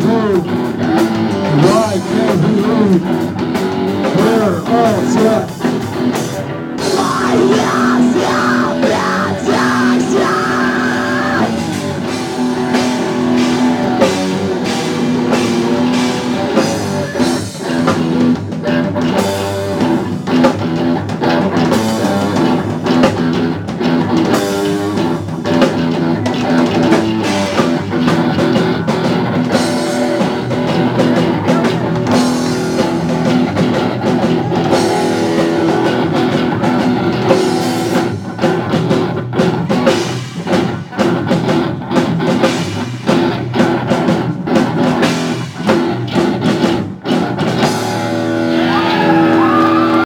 can't we? Why can't we? We're all set.